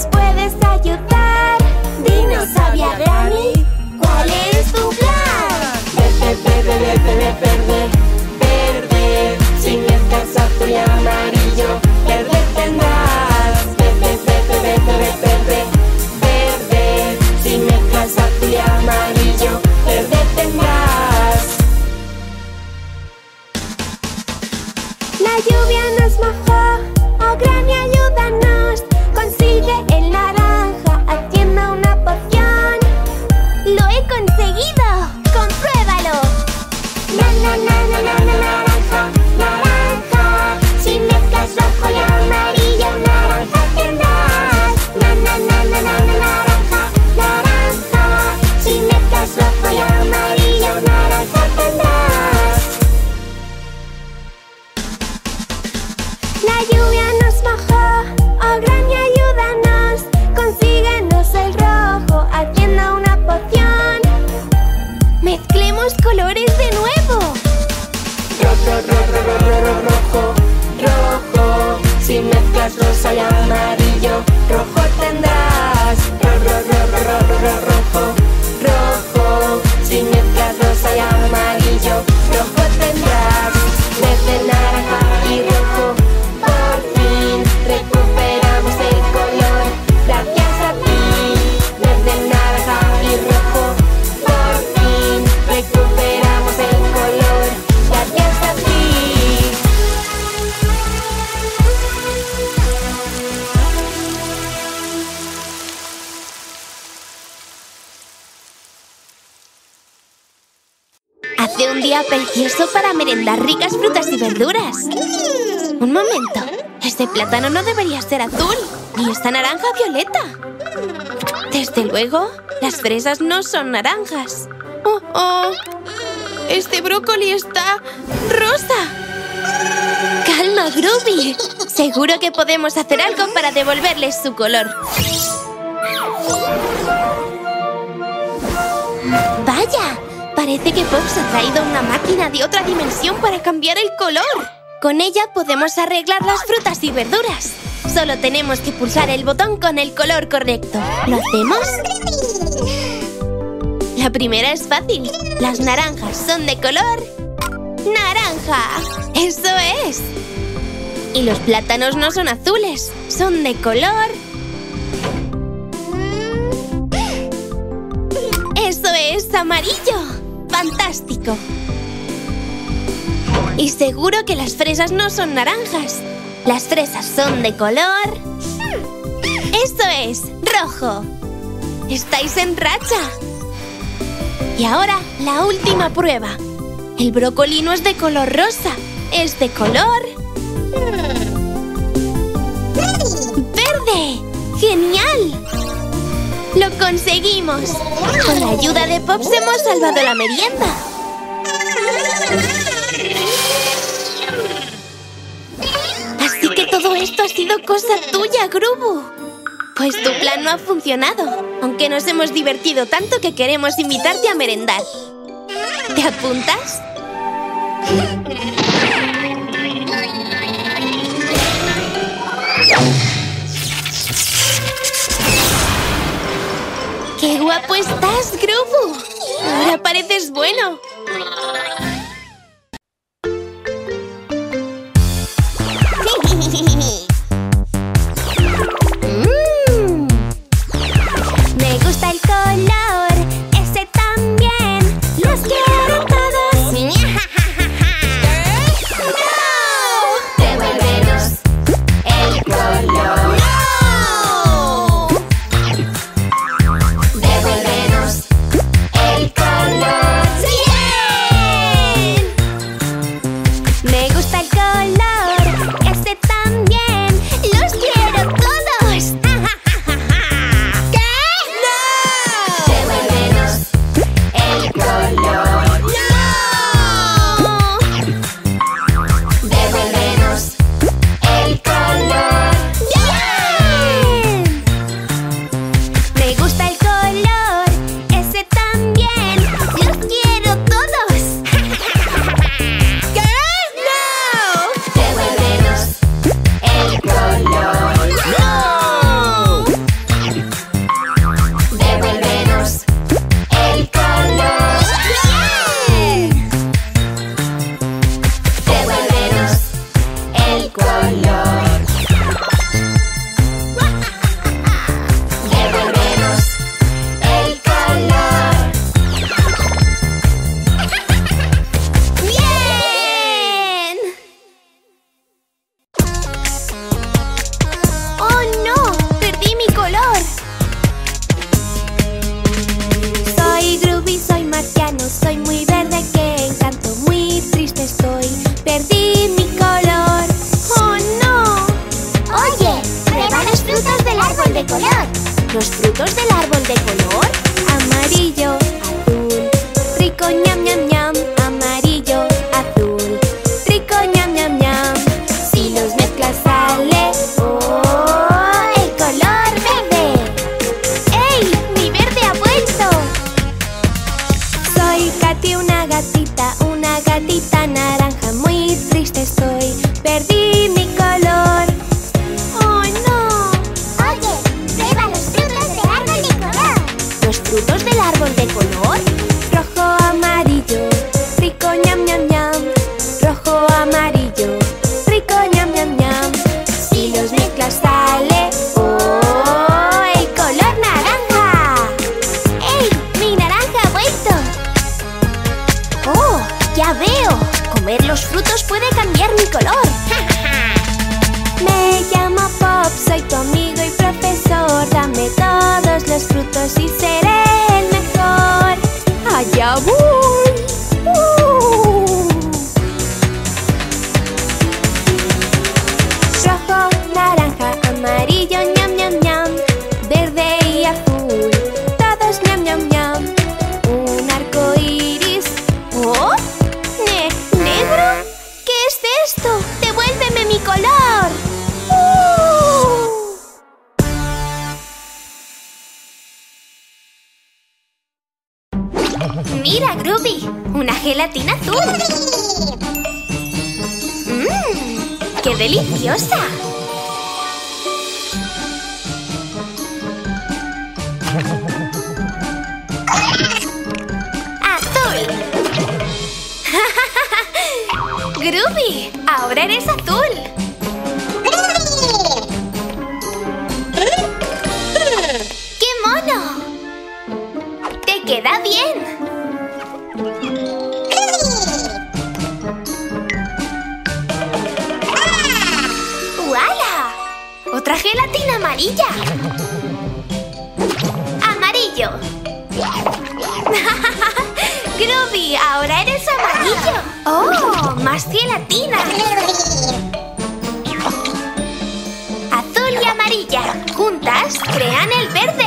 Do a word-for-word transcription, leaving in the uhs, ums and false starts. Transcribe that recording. nos puedes ayudar. Dinos, sabia Granny, ¿cuál es tu plan? Verde, verde, verde, verde. Si me alcanzas azul y amarillo, verde tendrás. Verde, verde, verde, verde, verde. Si me alcanzas azul y amarillo, verde tendrás. La lluvia nos mojó. Oh, Granny, ayúdanos. Consigue el naranja haciendo una poción. ¡Lo he conseguido! ¡Compruébalo! Na, na, na, na, na, na, naranja, naranja. Si mezclas rojo y amarillo, naranja tendrás. Na, na, na, na, na, na, naranja, naranja. Si mezclas rojo y amarillo, naranja tendrás. La lluvia nos mojó, oh Granny, ayúdanos. Consíguenos el rojo haciendo una poción. Mezclemos colores de nuevo. Rojo, rojo, rojo, rojo, rojo. Si mezclas rosa y amarillo, rojo tendrás. Rojo, rojo, rojo, rojo. Si mezclas rosa y amarillo, rojo tendrás. Verde, naranja y rojo. Recuperamos el color gracias a ti. Verde, naranja y rojo. Por fin recuperamos el color gracias a ti. Hace un día precioso para merendar ricas frutas y verduras. Un momento. Este plátano no debería ser azul, ni esta naranja violeta. Desde luego, las fresas no son naranjas. ¡Oh, oh! Este brócoli está rosa. ¡Calma, Groovy! Seguro que podemos hacer algo para devolverles su color. ¡Vaya! Parece que Pops ha traído una máquina de otra dimensión para cambiar el color. Con ella podemos arreglar las frutas y verduras. Solo tenemos que pulsar el botón con el color correcto. ¿Lo hacemos? La primera es fácil. Las naranjas son de color... ¡naranja! ¡Eso es! Y los plátanos no son azules. Son de color... ¡eso es amarillo! ¡Fantástico! Y seguro que las fresas no son naranjas. Las fresas son de color... ¡eso es! ¡Rojo! ¡Estáis en racha! Y ahora, la última prueba. El brócoli no es de color rosa. Es de color... ¡verde! ¡Genial! ¡Lo conseguimos! Con la ayuda de Pops hemos salvado la merienda. Así que todo esto ha sido cosa tuya, Grubu. Pues tu plan no ha funcionado, aunque nos hemos divertido tanto que queremos invitarte a merendar. ¿Te apuntas? ¡Qué guapo estás, Grubu! Ahora pareces bueno. Mm. Me gusta el color, ese también. Los quiero todos. ¡No! Devuélvenos el color. ¡No! Devuélvenos el color. ¡Sí! muy verde, qué encanto, muy triste estoy, perdí mi color. ¡Oh, no! Oye, prueba los frutos del árbol de color. ¿Los frutos del árbol de color? Amarillo, azul, rico, ñam, ñam, ñam. Amarillo, azul, rico, ñam, ñam, ñam. Si los mezclas sale, ¡oh, el color verde! ¡Ey, mi verde ha vuelto! Soy Katy, una gatita, una gatita naranja. Muy triste estoy, perdí mi color. ¿Frutos del árbol de color? Rojo, amarillo, rico, ñam, ñam, ñam. Rojo, amarillo, rico, ñam, ñam, ñam. Si los mezclas sale, ¡oh, el color naranja! ¡Ey, mi naranja ha vuelto! ¡Oh, ya veo! Comer los frutos puede cambiar mi color. Me llamo Pops, soy tu amigo y profesor. Dame todos los frutos y seré el mejor. ¡Allá voy! ¡Uh! Rojo, naranja, amarillo, ñam, ñam, ñam. Verde y azul, todos ñam, ñam, ñam. Un arco iris. ¡Oh! ¿Ne ¿Negro? ¿Qué es esto? ¡Devuélveme mi color! ¡Mira, Groovy! ¡Una gelatina azul! ¡Mmm! ¡Qué deliciosa! ¡Azul! ¡Groovy! ¡Ahora eres azul! ¡Qué mono! ¡Te queda bien! ¡Otra gelatina amarilla! ¡Amarillo! ¡Groovy! ¡Ahora eres amarillo! ¡Oh! ¡Más gelatina! ¡Azul y amarilla! ¡Juntas crean el verde!